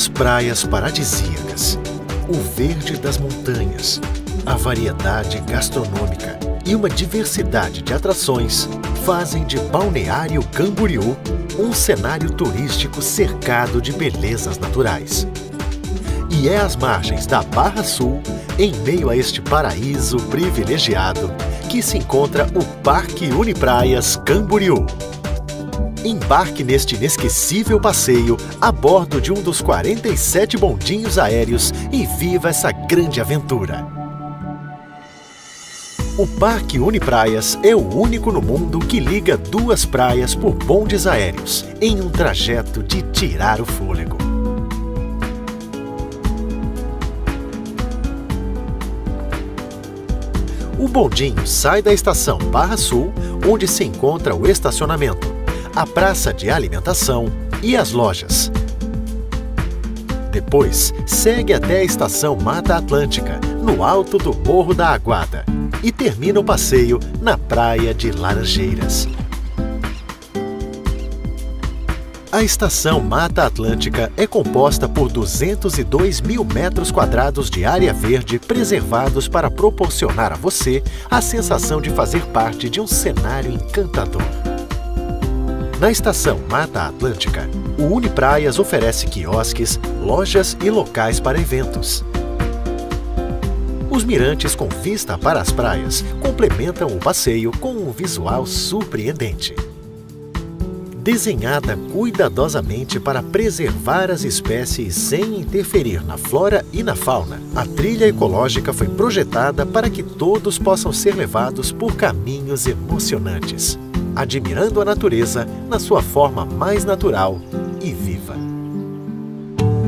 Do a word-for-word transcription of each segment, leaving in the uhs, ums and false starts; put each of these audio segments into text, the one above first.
as praias paradisíacas, o verde das montanhas, a variedade gastronômica e uma diversidade de atrações fazem de Balneário Camboriú um cenário turístico cercado de belezas naturais. E é às margens da Barra Sul, em meio a este paraíso privilegiado, que se encontra o Parque Unipraias Camboriú. Embarque neste inesquecível passeio a bordo de um dos quarenta e sete bondinhos aéreos e viva essa grande aventura! O Parque Unipraias é o único no mundo que liga duas praias por bondes aéreos, em um trajeto de tirar o fôlego. O bondinho sai da estação Barra Sul, onde se encontra o estacionamento, a praça de alimentação e as lojas. Depois, segue até a Estação Mata Atlântica, no alto do Morro da Aguada, e termina o passeio na Praia de Laranjeiras. A Estação Mata Atlântica é composta por duzentos e dois mil metros quadrados de área verde preservados para proporcionar a você a sensação de fazer parte de um cenário encantador. Na Estação Mata Atlântica, o Unipraias oferece quiosques, lojas e locais para eventos. Os mirantes com vista para as praias complementam o passeio com um visual surpreendente. Desenhada cuidadosamente para preservar as espécies sem interferir na flora e na fauna, a trilha ecológica foi projetada para que todos possam ser levados por caminhos emocionantes, admirando a natureza na sua forma mais natural e viva.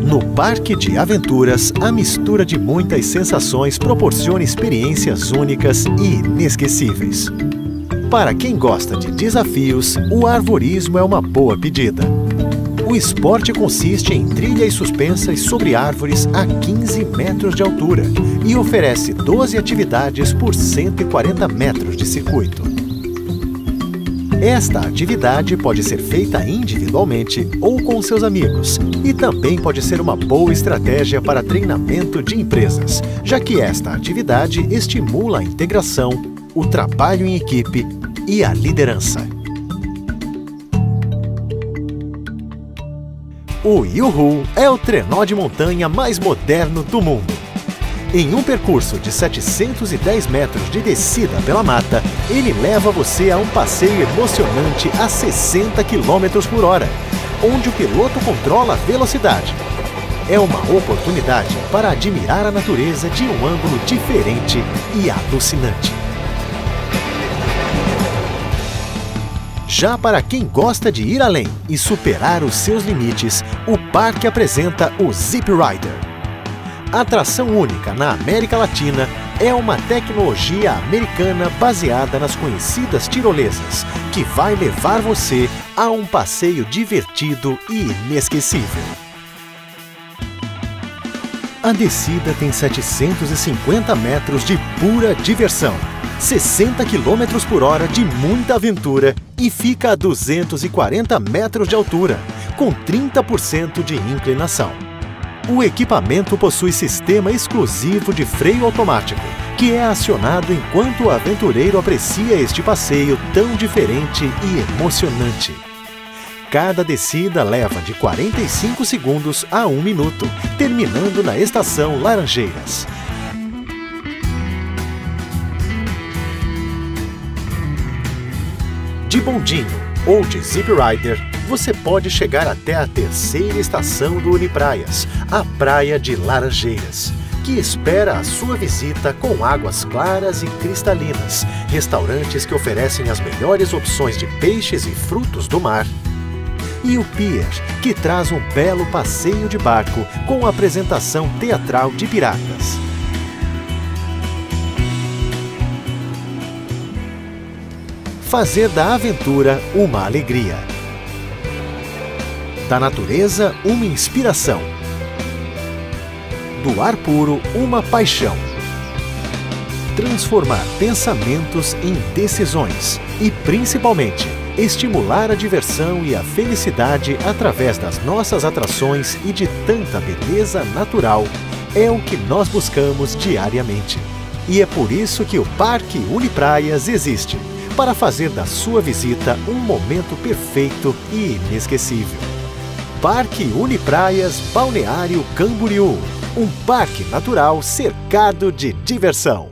No Parque de Aventuras, a mistura de muitas sensações proporciona experiências únicas e inesquecíveis. Para quem gosta de desafios, o arvorismo é uma boa pedida. O esporte consiste em trilhas suspensas sobre árvores a quinze metros de altura e oferece doze atividades por cento e quarenta metros de circuito. Esta atividade pode ser feita individualmente ou com seus amigos e também pode ser uma boa estratégia para treinamento de empresas, já que esta atividade estimula a integração, o trabalho em equipe e a liderança. O Yoohoo é o trenó de montanha mais moderno do mundo. Em um percurso de setecentos e dez metros de descida pela mata, ele leva você a um passeio emocionante a sessenta quilômetros por hora, onde o piloto controla a velocidade. É uma oportunidade para admirar a natureza de um ângulo diferente e alucinante. Já para quem gosta de ir além e superar os seus limites, o parque apresenta o Zip Rider. Atração única na América Latina, é uma tecnologia americana baseada nas conhecidas tirolesas, que vai levar você a um passeio divertido e inesquecível. A descida tem setecentos e cinquenta metros de pura diversão, sessenta quilômetros por hora de muita aventura e fica a duzentos e quarenta metros de altura, com trinta por cento de inclinação. O equipamento possui sistema exclusivo de freio automático, que é acionado enquanto o aventureiro aprecia este passeio tão diferente e emocionante. Cada descida leva de quarenta e cinco segundos a um minuto, terminando na Estação Laranjeiras. De bondinho ou de Zip Rider, você pode chegar até a terceira estação do Unipraias, a Praia de Laranjeiras, que espera a sua visita com águas claras e cristalinas, restaurantes que oferecem as melhores opções de peixes e frutos do mar, e o Pier, que traz um belo passeio de barco com apresentação teatral de piratas. Fazer da aventura uma alegria. Da natureza, uma inspiração. Do ar puro, uma paixão. Transformar pensamentos em decisões e, principalmente, estimular a diversão e a felicidade através das nossas atrações e de tanta beleza natural é o que nós buscamos diariamente. E é por isso que o Parque Unipraias existe, para fazer da sua visita um momento perfeito e inesquecível. Parque Unipraias Balneário Camboriú, um parque natural cercado de diversão.